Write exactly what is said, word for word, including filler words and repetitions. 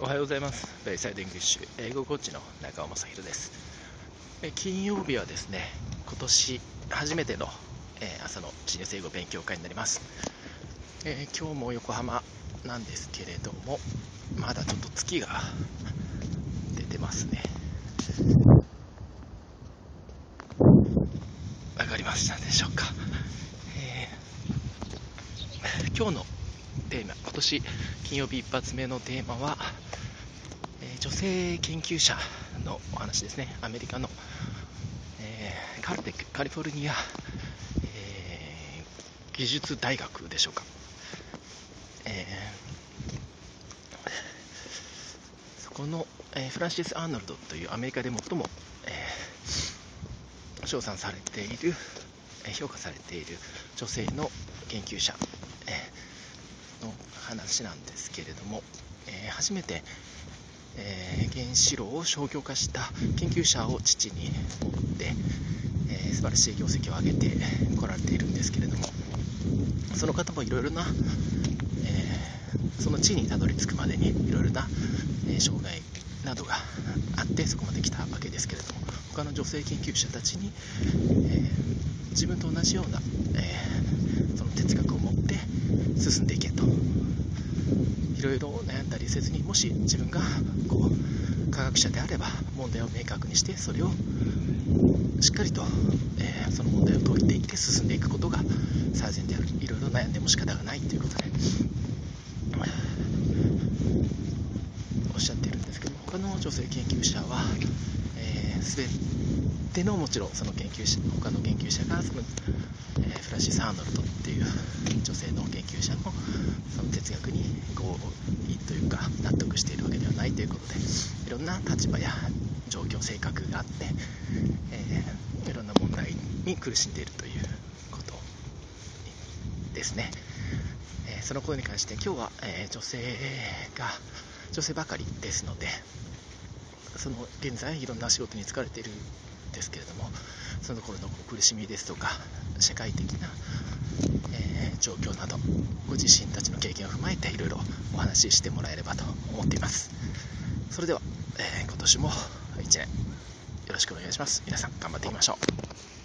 おはようございます。ベイサイドイングリッシュ英語コーチの中尾正弘です。え金曜日はですね、今年初めての、えー、朝のビジネス英語勉強会になります。えー、今日も横浜なんですけれども、まだちょっと月が出てますね。わかりましたでしょうか。えー、今日のテーマ、今年金曜日一発目のテーマは、えー、女性研究者のお話ですね。アメリカの、えー、カルテックカリフォルニア、えー、技術大学でしょうか、えー、そこの、えー、フランシス・アーノルドというアメリカで最も、えー、称賛されている、評価されている女性の研究者の話なんですけれども、えー、初めて、えー、原子炉を商業化した研究者を父に持って、えー、素晴らしい業績を上げてこられているんですけれども、その方もいろいろな、えー、その地にたどり着くまでにいろいろな、えー、障害などがあってそこまで来たわけですけれども、他の女性研究者たちに、えー、自分と同じような、えー、その哲学を持って進んでいけと、いろいろ悩んだりせずに、もし自分がこう科学者であれば問題を明確にして、それをしっかりと、えー、その問題を解いていって進んでいくことが最善である、いろいろ悩んでも仕方がないということでおっしゃっているんですけど、他の女性研究者は、えー、全ての、もちろんその研究者、他の研究者がその、えー、フランシス・アーノルドっていう女性の研究者のその哲学に合意というか納得しているわけではないということで、いろんな立場や状況、性格があって、えー、いろんな問題に苦しんでいるということですね。えー、そのことに関して今日は、えー、女性が女性ばかりですので、その現在いろんな仕事に就かれているんですけれども、その頃の苦しみですとか社会的な、えー、状況など、ご自身たちの経験を踏まえていろいろお話ししてもらえればと思っています。それでは、えー、今年もいちねんよろしくお願いします。皆さん頑張っていきましょう。